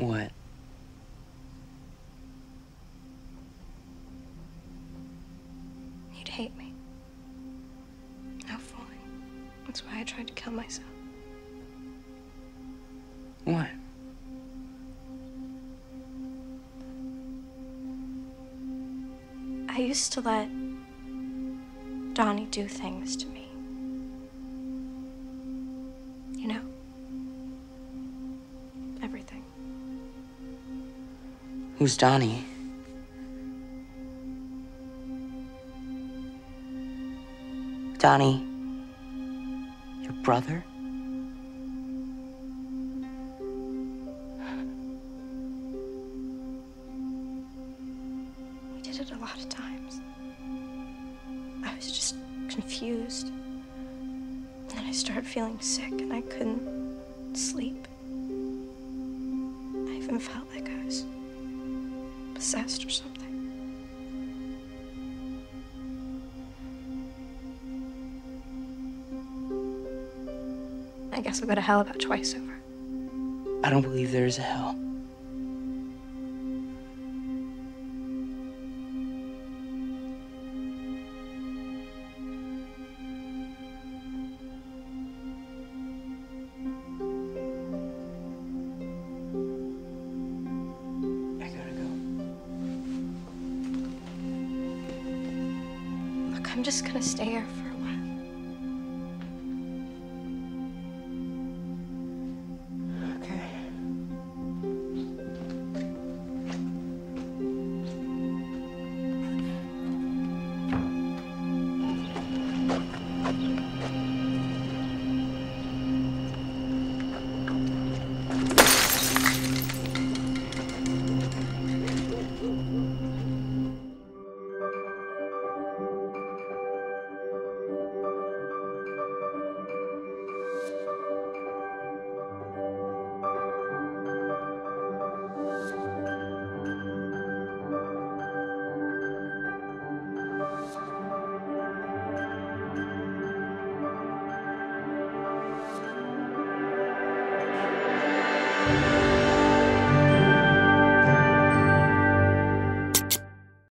What? You'd hate me. How fine. That's why I tried to kill myself. What? I used to let Donnie do things to me. You know? Everything. Who's Donnie? Donnie, your brother? We did it a lot of times. I was just confused. And then I started feeling sick and I couldn't sleep. I even felt like I was possessed or something. I guess I'll go to hell about twice over. I don't believe there is a hell. I gotta go. Look, I'm just gonna stay here for